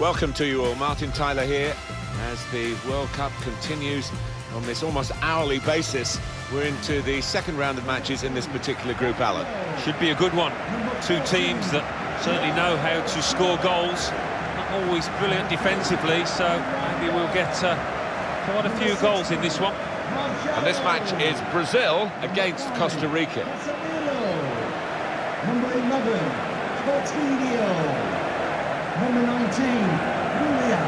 Welcome to you all. Martin Tyler here as the World Cup continues on this almost hourly basis. We're into the second round of matches in this particular group, Alan. Should be a good one. Two teams that certainly know how to score goals. Not always brilliant defensively, so maybe we'll get quite a few goals in this one. And this match is Brazil against Costa Rica. Number 11, Coutinho. Number 19, Willian,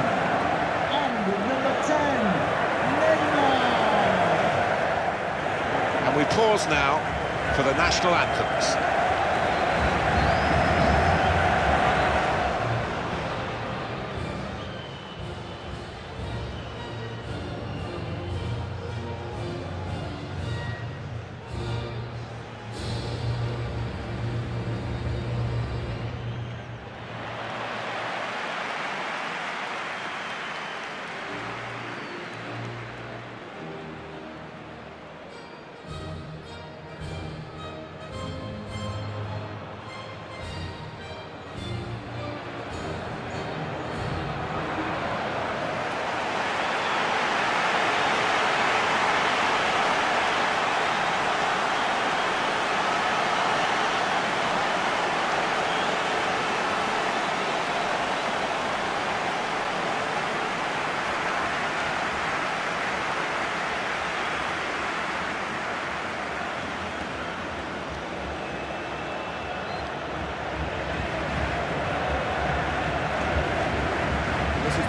and number 10, Neymar. And we pause now for the national anthems.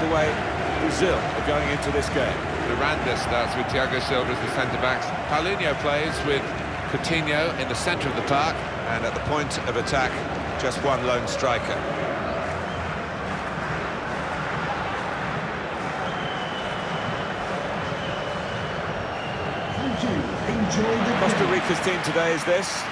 Way Brazil are going into this game. Miranda starts with Thiago Silva as the centre-backs. Paulinho plays with Coutinho in the centre of the park, and at the point of attack, just one lone striker. Costa Rica's team today is this.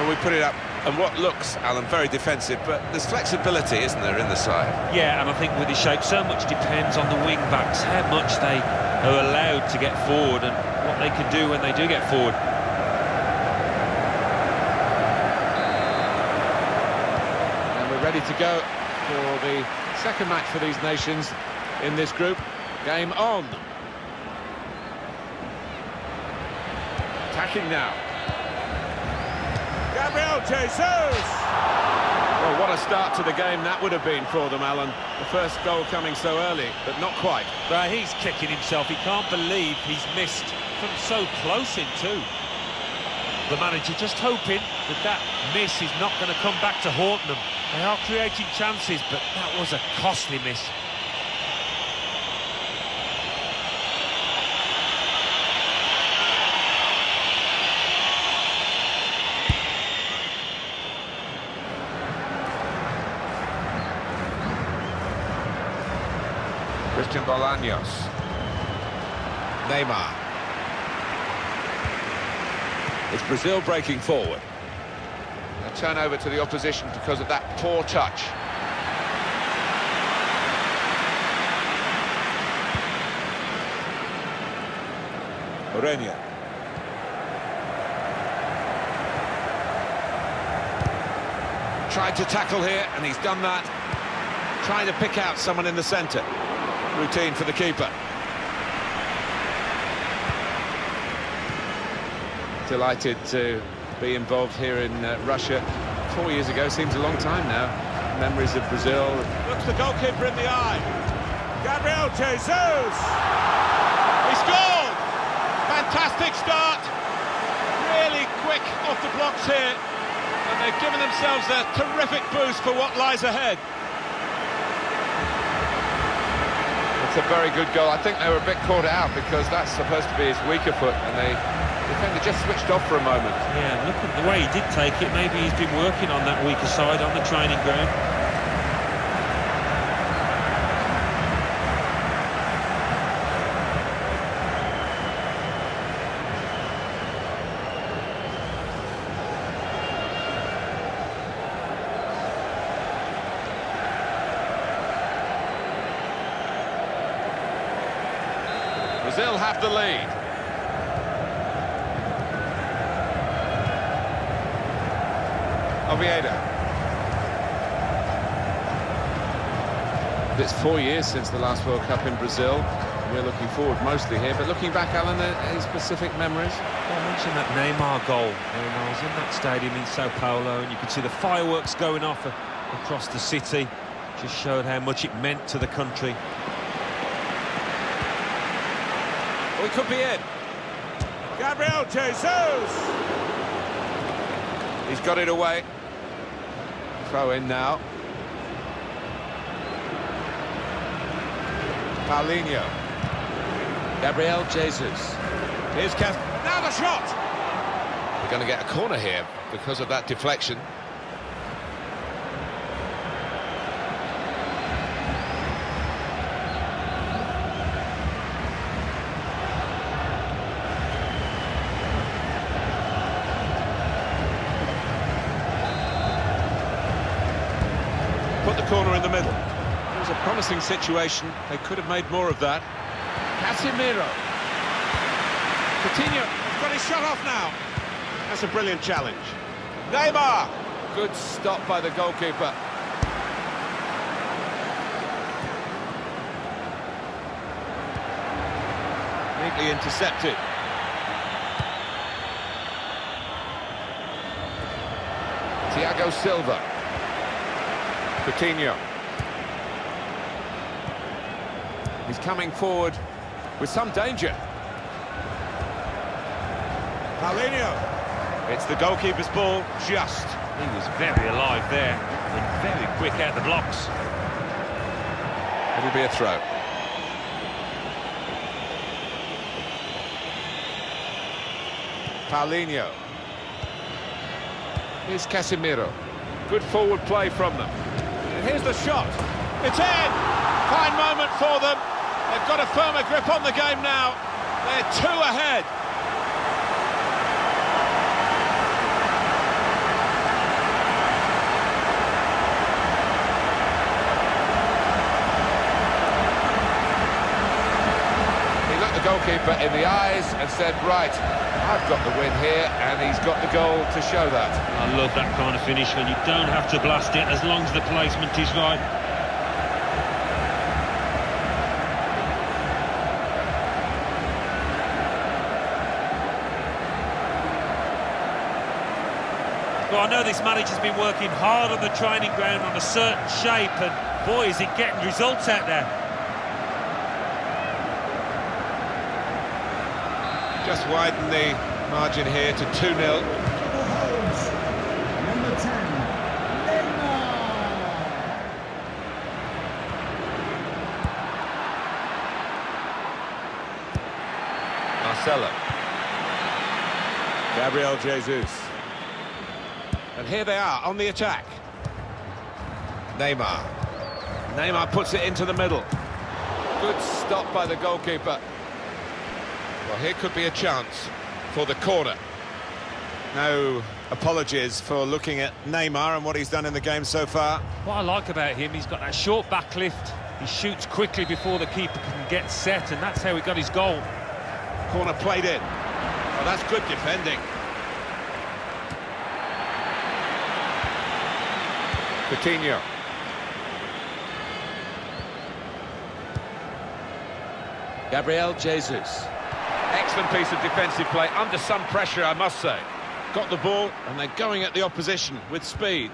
Well, we put it up. And what looks, Alan, very defensive, but there's flexibility, isn't there, in the side? Yeah, and I think with his shape, so much depends on the wing-backs, how much they are allowed to get forward and what they can do when they do get forward. And we're ready to go for the second match for these nations in this group. Game on. Attacking now. Gabriel Jesus! Well, what a start to the game that would have been for them, Alan. The first goal coming so early, but not quite. But he's kicking himself. He can't believe he's missed from so close in too. The manager just hoping that that miss is not going to come back to haunt them. They are creating chances, but that was a costly miss. Bolaños, Neymar. It's Brazil breaking forward. A turnover to the opposition because of that poor touch. Orenia. Tried to tackle here, and he's done that. Trying to pick out someone in the centre. Routine for the keeper. Delighted to be involved here in Russia. 4 years ago, seems a long time now. Memories of Brazil. Looks the goalkeeper in the eye. Gabriel Jesus! He scored! Fantastic start. Really quick off the blocks here. And they've given themselves a terrific boost for what lies ahead. It's a very good goal. I think they were a bit caught out because that's supposed to be his weaker foot, and the defender just switched off for a moment. Yeah, look at the way he did take it. Maybe he's been working on that weaker side on the training ground. Brazil have the lead. Oviedo. But it's 4 years since the last World Cup in Brazil. We're looking forward mostly here, but looking back, Alan, any specific memories? Well, I mentioned that Neymar goal when I was in that stadium in Sao Paulo, and you could see the fireworks going off across the city. Just showed how much it meant to the country. Well, it could be it. Gabriel Jesus! He's got it away. Throw in now. Paulinho. Gabriel Jesus. Here's Casemiro. Now the shot! They're going to get a corner here because of that deflection. Put the corner in the middle. It was a promising situation. They could have made more of that. Casemiro. Coutinho has got his shot off now. That's a brilliant challenge. Neymar. Good stop by the goalkeeper. Neatly intercepted. Thiago Silva. Coutinho. He's coming forward with some danger. Paulinho. It's the goalkeeper's ball, just. He was very alive there and very quick out the blocks. It'll be a throw. Paulinho. Here's Casemiro. Good forward play from them. Here's the shot. It's in! Fine moment for them. They've got a firmer grip on the game now. They're two ahead. He looked the goalkeeper in the eyes and said, right, I've got the win here, and he's got the goal to show that. I love that kind of finish when you don't have to blast it as long as the placement is right. Well, I know this manager's been working hard on the training ground on a certain shape, and boy, is it getting results out there. Just widen the margin here to 2-0. Number 10, Neymar. Marcelo. Gabriel Jesus. And here they are on the attack. Neymar. Neymar puts it into the middle. Good stop by the goalkeeper. Well, here could be a chance for the corner. No apologies for looking at Neymar and what he's done in the game so far. What I like about him, he's got that short backlift. He shoots quickly before the keeper can get set, and that's how he got his goal. Corner played in. Well, that's good defending. Coutinho. Gabriel Jesus. Excellent piece of defensive play, under some pressure, I must say. Got the ball, and they're going at the opposition with speed.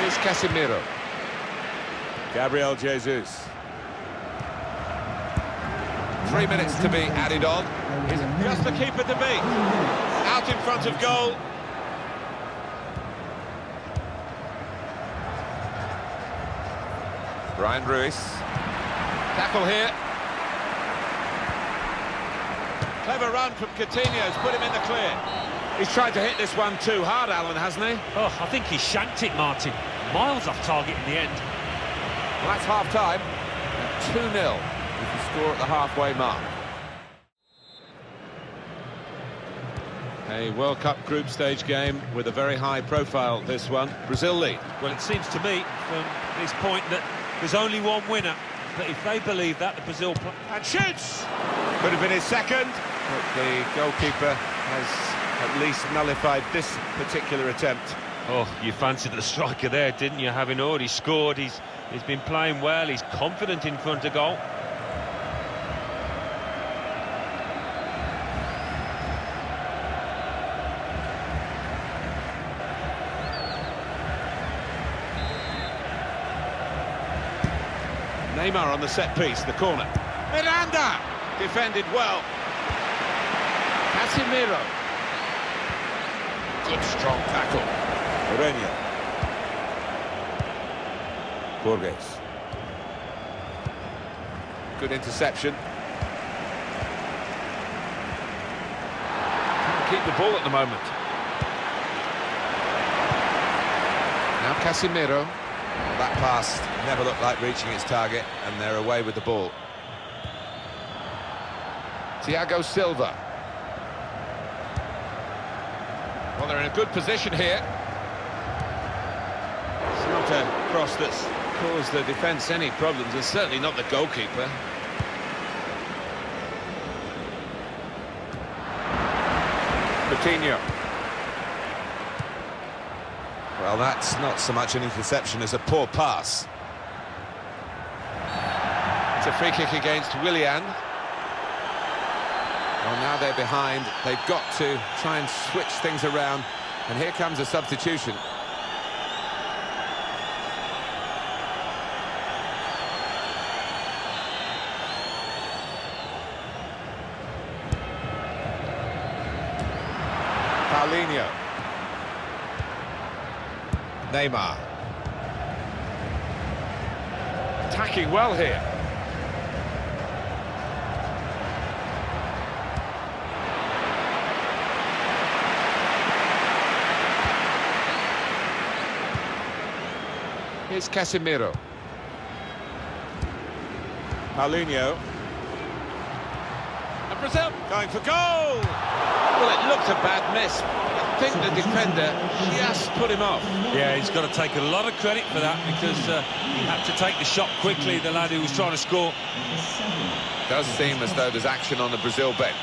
Here's Casemiro. Gabriel Jesus. 3 minutes to be added on. He's just the keeper to beat. Out in front of goal. Ryan Ruiz. Tackle here. Clever run from Coutinho's put him in the clear. He's tried to hit this one too hard, Alan, hasn't he? Oh, I think he shanked it, Martin. Miles off target in the end. Well, that's half-time. 2-0 with the score at the halfway mark. A World Cup group stage game with a very high profile, this one. Brazil lead. Well, it seems to me from this point that there's only one winner, but if they believe that, the Brazil... And shoots! Could have been his second. But the goalkeeper has at least nullified this particular attempt. Oh, you fancied the striker there, didn't you? Having already scored, he's been playing well, he's confident in front of goal. Neymar on the set-piece, the corner. Miranda! Defended well. Casemiro. Good, strong tackle. Orenia. Borges. Good interception. Can't keep the ball at the moment. Now Casemiro. That pass never looked like reaching its target, and they're away with the ball. Thiago Silva. Well, they're in a good position here. It's not a cross that's caused the defence any problems, and certainly not the goalkeeper. Coutinho. Well, that's not so much an interception as a poor pass. It's a free kick against Willian. Well, now they're behind. They've got to try and switch things around. And here comes a substitution. Paulinho. Neymar. Attacking well here. Here's Casemiro. Paulinho. And Brazil going for goal! Well, it looked a bad miss. I think the defender just put him off. Yeah, he's got to take a lot of credit for that, because he had to take the shot quickly, the lad who was trying to score. It does seem as though there's action on the Brazil bench.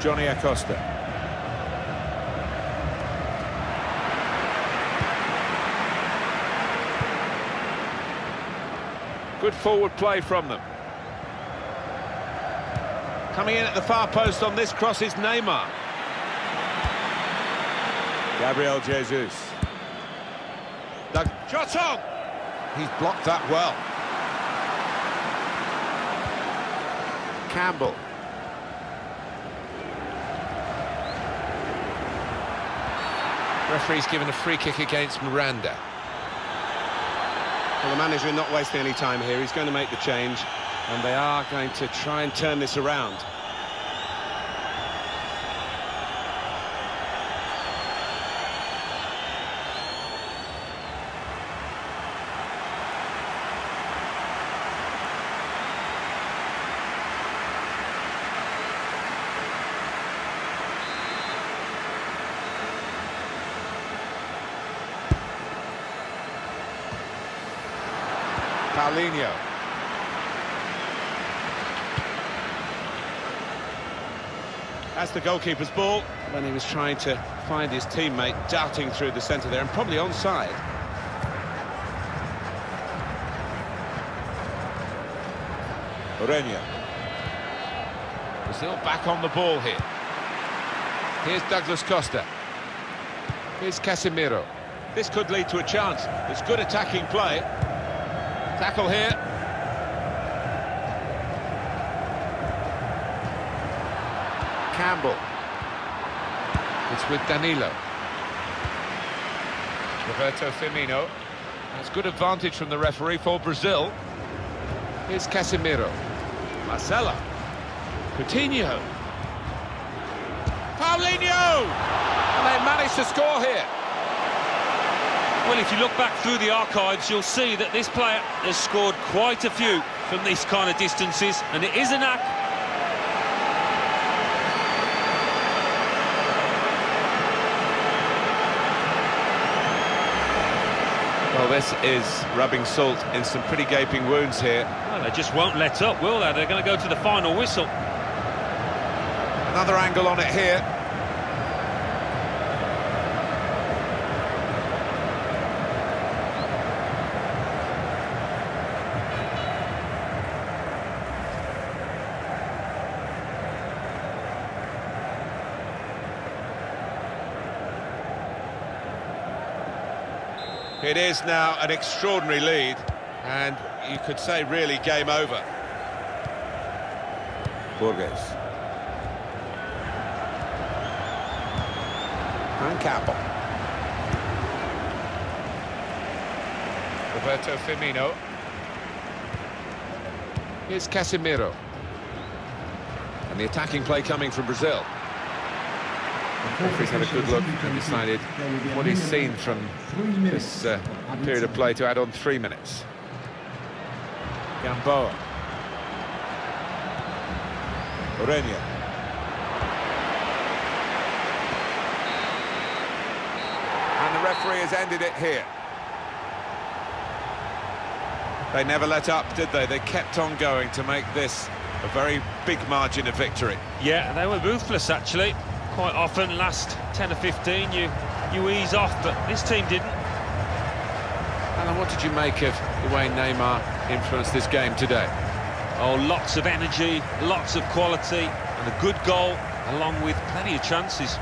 Johnny Acosta. Good forward play from them. Coming in at the far post on this cross is Neymar. Gabriel Jesus. Shot on! He's blocked that well. Campbell. Referee's given a free kick against Miranda. Well, the manager not wasting any time here. He's going to make the change, and they are going to try and turn this around. Paulinho. That's the goalkeeper's ball. When he was trying to find his teammate, darting through the centre there, and probably onside. Orenia. Brazil back on the ball here. Here's Douglas Costa. Here's Casemiro. This could lead to a chance. It's good attacking play. Tackle here. Campbell. It's with Danilo. Roberto Firmino. That's good advantage from the referee for Brazil. Here's Casemiro. Marcelo. Coutinho. Paulinho! And they managed to score here. Well, if you look back through the archives, you'll see that this player has scored quite a few from these kind of distances, and it is a knack. Well, this is rubbing salt in some pretty gaping wounds here. Well, they just won't let up, will they? They're going to go to the final whistle. Another angle on it here. It is now an extraordinary lead, and you could say really game over. Borges. Ron Capo. Roberto Firmino. Here's Casemiro. And the attacking play coming from Brazil. He's had a good look and decided what he's seen from this period of play to add on 3 minutes. Gamboa. Orenia. And the referee has ended it here. They never let up, did they? They kept on going to make this a very big margin of victory. Yeah, they were ruthless, actually. Quite often, last 10 or 15, you ease off, but this team didn't. Alan, what did you make of the way Neymar influenced this game today? Oh, lots of energy, lots of quality, and a good goal, along with plenty of chances.